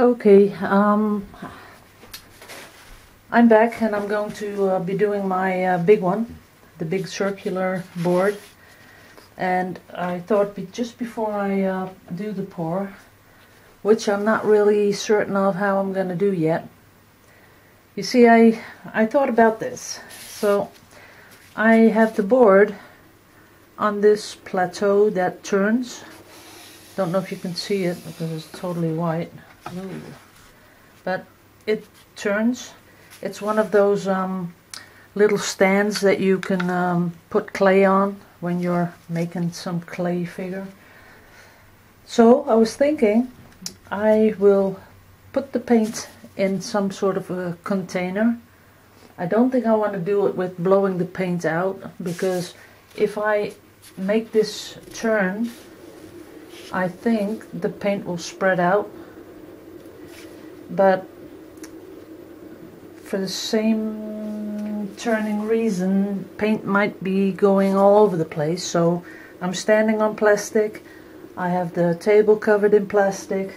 Okay, I'm back and I'm going to be doing my big one, the big circular board. And I thought just before I do the pour, which I'm not really certain of how I'm going to do yet. You see, I thought about this. So I have the board on this plateau that turns. Don't know if you can see it because it's totally white. Ooh. But it turns. It's one of those little stands that you can put clay on when you're making some clay figure. So I was thinking I will put the paint in some sort of a container. I don't think I want to do it with blowing the paint out, because if I make this turn, I think the paint will spread out. But for the same turning reason, paint might be going all over the place. So I'm standing on plastic, I have the table covered in plastic,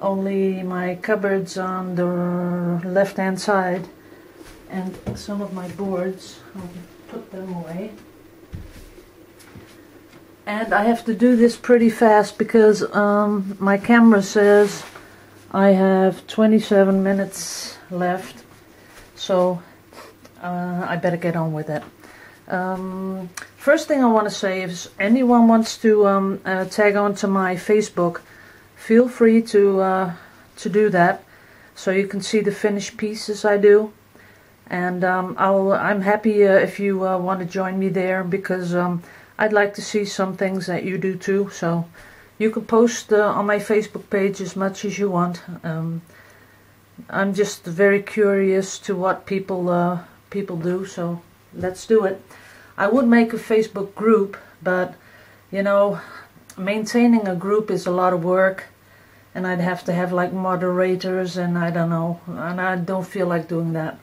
only my cupboards on the left hand side, and some of my boards, I'll put them away. And I have to do this pretty fast because my camera says I have 27 minutes left, so I better get on with it. First thing I want to say is, anyone wants to tag on to my Facebook, feel free to do that, so you can see the finished pieces I do. And I'm happy if you want to join me there, because I'd like to see some things that you do too. So you can post on my Facebook page as much as you want. I'm just very curious to what people do, so let's do it. I would make a Facebook group, but you know, maintaining a group is a lot of work, and I'd have to have like moderators, and I don't know, and I don't feel like doing that.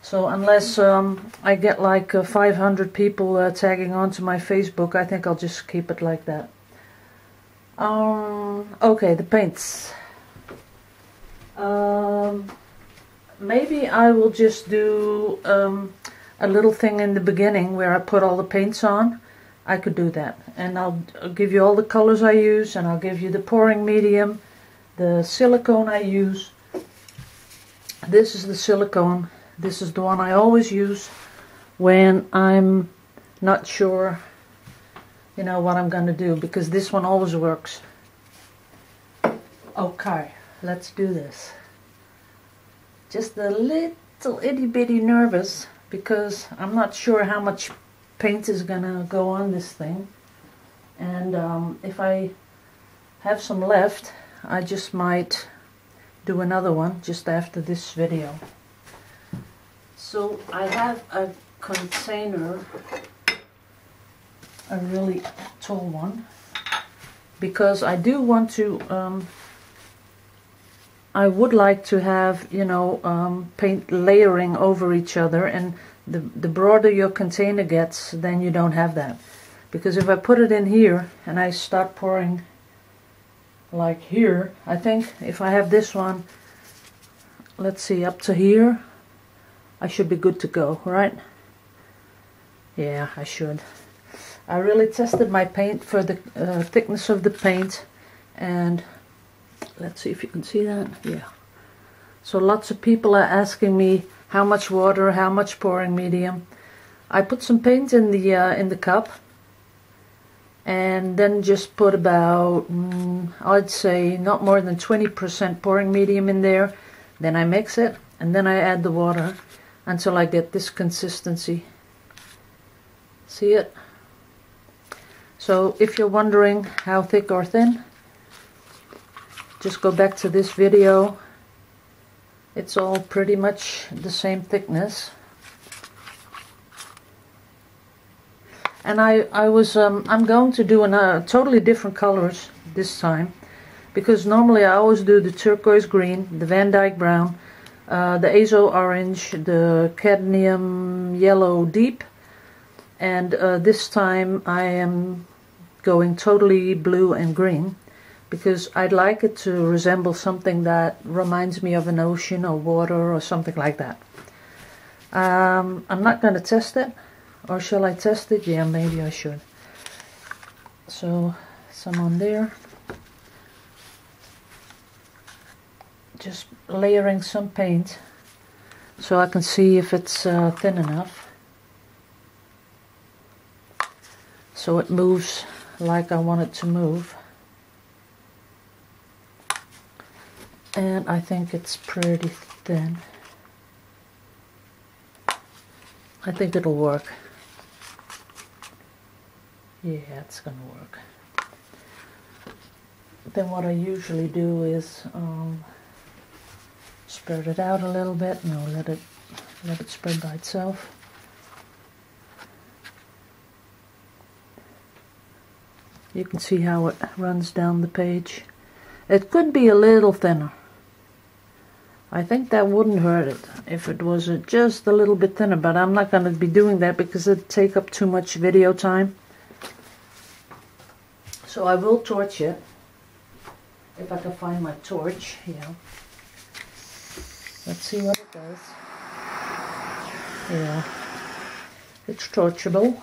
So unless I get like 500 people tagging onto my Facebook, I think I'll just keep it like that. Okay, the paints. Maybe I will just do a little thing in the beginning where I put all the paints on. I could do that, and I'll give you all the colors I use, and I'll give you the pouring medium, the silicone I use. This is the silicone. This is the one I always use when I'm not sure, you know, what I'm gonna do, because this one always works. Okay, let's do this. Just a little itty bitty nervous, because I'm not sure how much paint is gonna go on this thing. And if I have some left, I just might do another one just after this video. So I have a container, a really tall one, because I do want to I would like to have, you know, paint layering over each other, and the broader your container gets, then you don't have that. Because if I put it in here and I start pouring like here, I think if I have this one, let's see, up to here, I should be good to go, right? Yeah, I should. I really tested my paint for the thickness of the paint, and let's see if you can see that. Yeah. So lots of people are asking me how much water, how much pouring medium. I put some paint in the cup, and then just put about I'd say not more than 20% pouring medium in there. Then I mix it, and then I add the water until I get this consistency. See it? So if you're wondering how thick or thin, just go back to this video. It's all pretty much the same thickness. And I'm going to do totally different colors this time, because normally I always do the turquoise green, the Van Dyke brown, the azo orange, the cadmium yellow deep, and this time I am going totally blue and green, because I'd like it to resemble something that reminds me of an ocean or water or something like that. I'm not going to test it, or shall I test it? Yeah, maybe I should. So, some on there. Just layering some paint so I can see if it's thin enough, so it moves like I want it to move. And I think it's pretty thin. I think it'll work. Yeah, it's gonna work. Then what I usually do is spread it out a little bit. No, let it spread by itself. You can see how it runs down the page. It could be a little thinner. I think that wouldn't hurt it if it was just a little bit thinner, but I'm not going to be doing that because it'd take up too much video time. So I will torch it, if I can find my torch. Yeah. Let's see what it does. Yeah, it's torchable.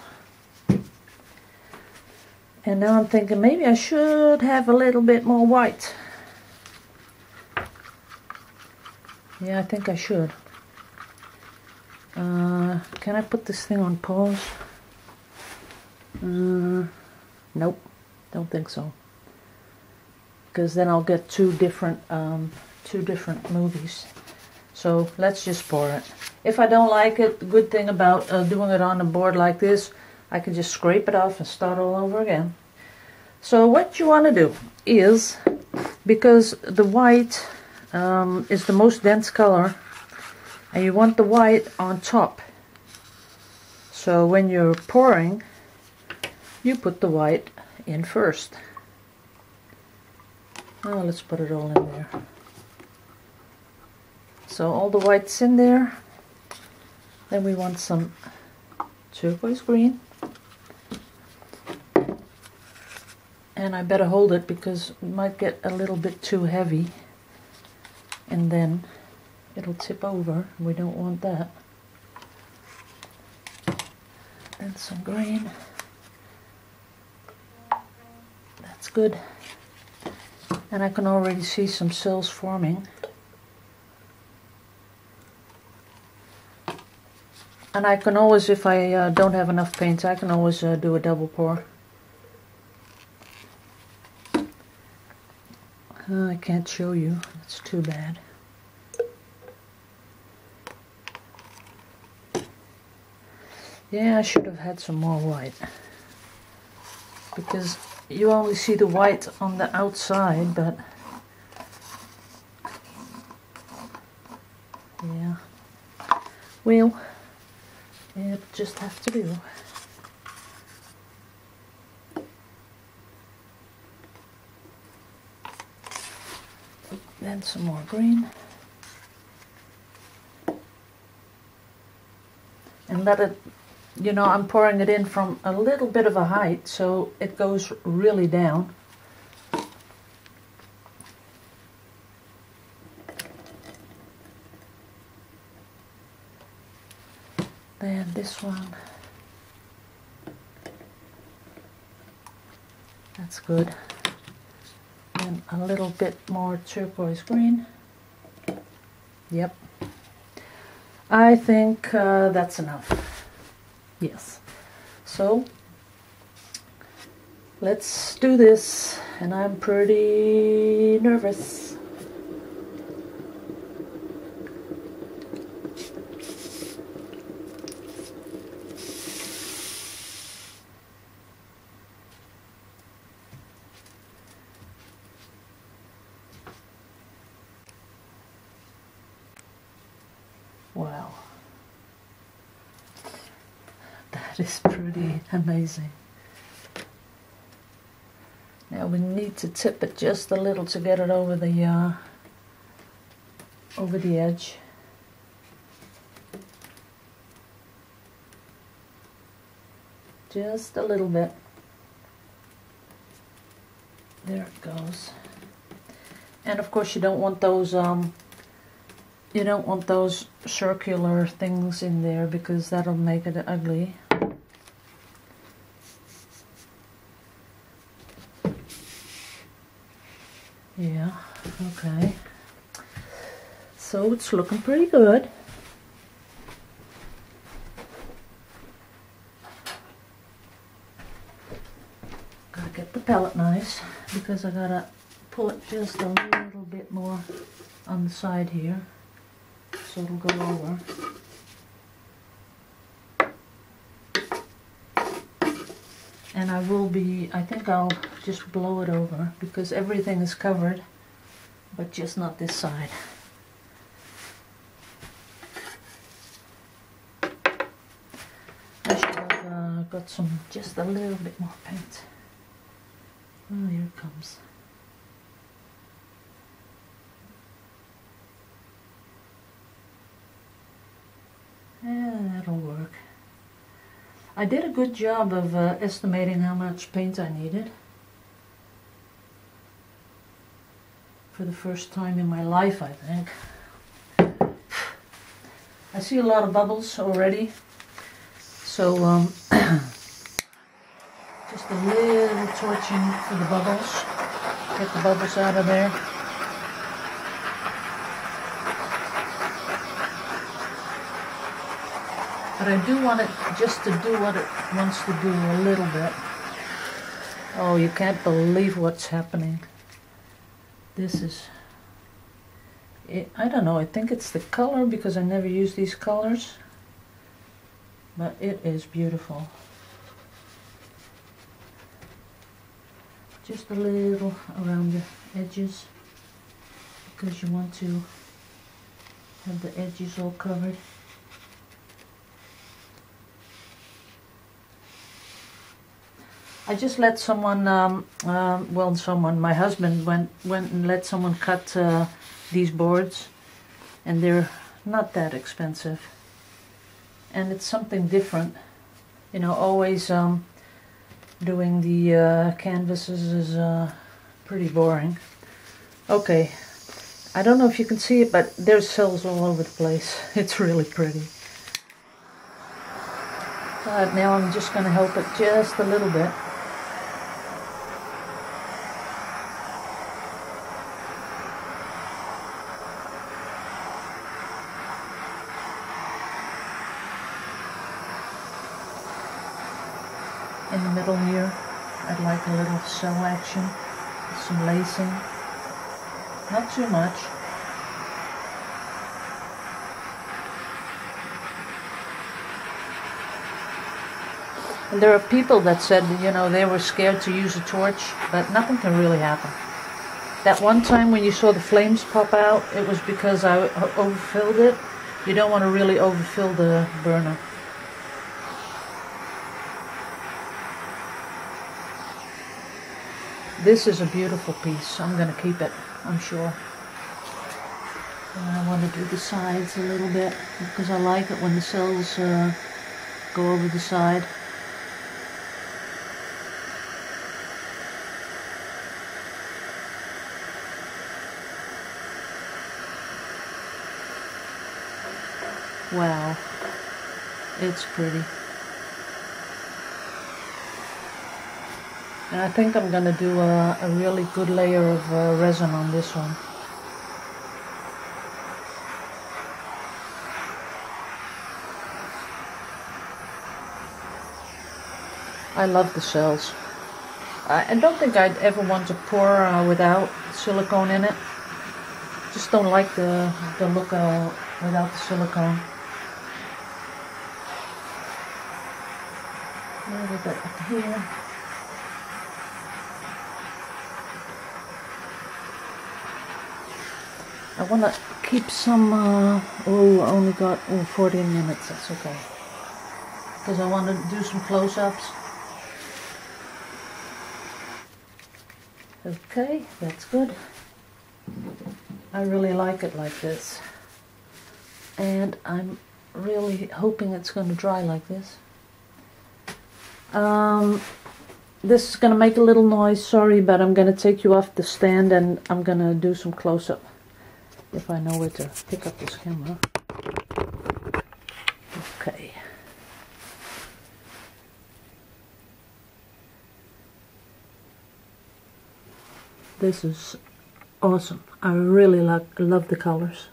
And now I'm thinking maybe I should have a little bit more white. Yeah, I think I should. Can I put this thing on pause? Nope, don't think so. Because then I'll get two different movies. So let's just pour it. If I don't like it, the good thing about doing it on a board like this, I can just scrape it off and start all over again. So what you want to do is, because the white is the most dense color, and you want the white on top. So when you're pouring, you put the white in first. Now let's put it all in there. So all the white's in there. Then we want some turquoise green. And I better hold it because it might get a little bit too heavy and then it'll tip over. We don't want that. And some green. That's good. And I can already see some cells forming. And I can always, if I don't have enough paint, I can always do a double pour. I can't show you, that's too bad. Yeah, I should have had some more white. Because you only see the white on the outside, but... yeah. Well... it just have to do. Then some more green. And let it, you know, I'm pouring it in from a little bit of a height, so it goes really down. Then this one, that's good, and a little bit more turquoise green. Yep, I think that's enough. Yes, so let's do this, and I'm pretty nervous. Wow, that is pretty amazing. Now we need to tip it just a little to get it over the edge. Just a little bit. There it goes. And of course you don't want those circular things in there, because that'll make it ugly. Yeah, okay. So it's looking pretty good. Gotta get the palette knives because I gotta pull it just a little bit more on the side here so it'll go over. And I will be, I think I'll just blow it over because everything is covered, but just not this side. I should have got some, just a little bit more paint. Oh, here it comes. Yeah, that'll work. I did a good job of estimating how much paint I needed. For the first time in my life, I think. I see a lot of bubbles already. So, just a little torching for the bubbles. Get the bubbles out of there. But I do want it just to do what it wants to do a little bit. Oh, you can't believe what's happening. This is... it, I don't know, I think it's the color because I never use these colors. But it is beautiful. Just a little around the edges because you want to have the edges all covered. I just let someone, well, someone, my husband went and let someone cut these boards, and they're not that expensive. And it's something different. You know, always doing the canvases is pretty boring. Okay, I don't know if you can see it, but there's cells all over the place. It's really pretty. But now I'm just going to help it just a little bit. In the middle here, I'd like a little cell action, some lacing, not too much. And there are people that said, you know, they were scared to use a torch, but nothing can really happen. That one time when you saw the flames pop out, it was because I overfilled it. You don't want to really overfill the burner. This is a beautiful piece. I'm going to keep it, I'm sure. And I want to do the sides a little bit because I like it when the cells go over the side. Wow, it's pretty. And I think I'm going to do a really good layer of resin on this one. I love the cells. I don't think I'd ever want to pour without silicone in it. Just don't like the look without the silicone. A little bit up here. I want to keep some, oh, I only got 14 minutes, that's okay. Because I want to do some close-ups. Okay, that's good. I really like it like this. And I'm really hoping it's going to dry like this. This is going to make a little noise, sorry, but I'm going to take you off the stand and I'm going to do some close-up if I know where to pick up this camera. Okay. This is awesome. I really love the colors.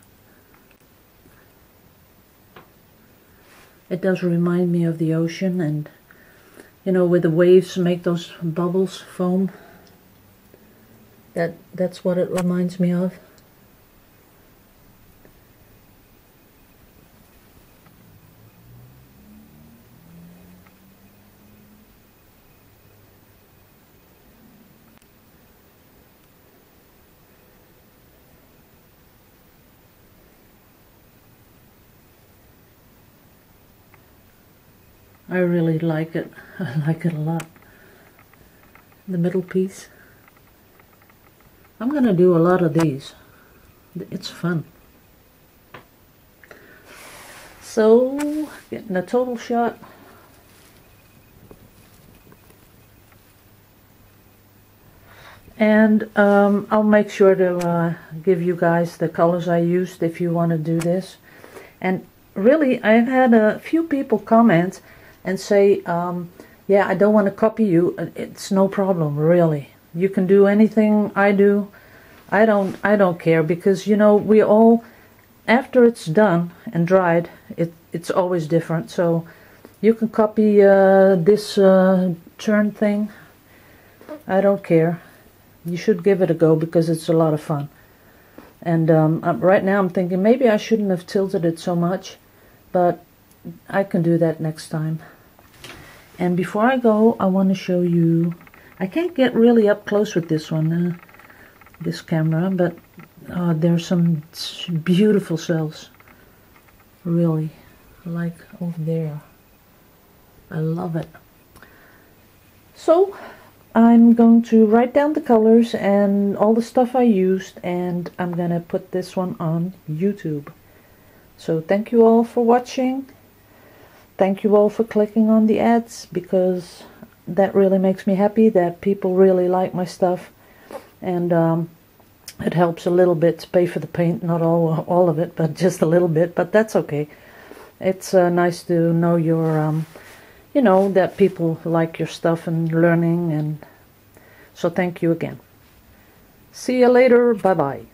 It does remind me of the ocean, and you know, where the waves make those bubbles, foam. That's what it reminds me of. I really like it. I like it a lot. The middle piece. I'm going to do a lot of these. It's fun. So, getting a total shot. And I'll make sure to give you guys the colors I used if you want to do this. And really, I've had a few people comment and say, yeah, I don't want to copy you. It's no problem, really. You can do anything I do. I don't care, because you know, we all, after it's done and dried, it's always different. So you can copy this churn thing. I don't care. You should give it a go because it's a lot of fun. And right now I'm thinking maybe I shouldn't have tilted it so much, but I can do that next time. And before I go, I want to show you, I can't get really up close with this one, this camera, but there are some beautiful cells, really, like over there. I love it. So I'm going to write down the colors and all the stuff I used, and I'm gonna put this one on YouTube. So thank you all for watching. Thank you all for clicking on the ads, because that really makes me happy that people really like my stuff, and it helps a little bit to pay for the paint, not all of it, but just a little bit, but that's okay. It's nice to know your, you know, that people like your stuff and learning, and so thank you again. See you later, bye-bye.